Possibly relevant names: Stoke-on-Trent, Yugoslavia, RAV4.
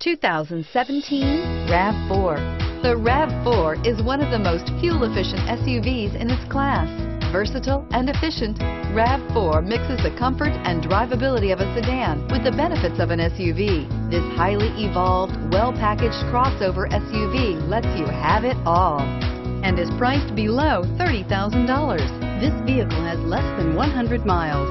2017 RAV4. The RAV4 is one of the most fuel-efficient SUVs in its class. Versatile and efficient, RAV4 mixes the comfort and drivability of a sedan with the benefits of an SUV. This highly evolved, well-packaged crossover SUV lets you have it all and is priced below $30,000. This vehicle has less than 100 miles.